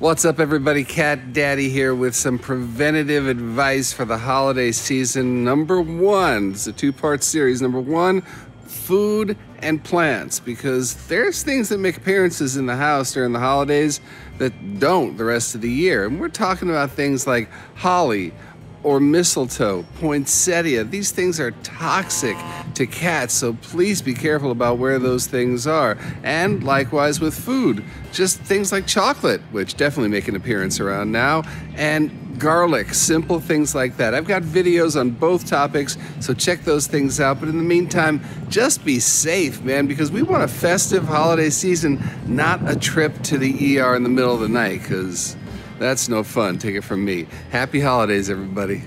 What's up, everybody? Cat Daddy here with some preventative advice for the holiday season. Number 1, it's a two-part series. Number 1, food and plants, because there's things that make appearances in the house during the holidays that don't the rest of the year. And we're talking about things like holly or mistletoe, poinsettia. These things are toxic to cats, so please be careful about where those things are. And likewise with food, just things like chocolate, which definitely make an appearance around now, and garlic, simple things like that. I've got videos on both topics, so check those things out. But in the meantime, just be safe, man, because we want a festive holiday season, not a trip to the ER in the middle of the night, because that's no fun, take it from me. Happy holidays, everybody.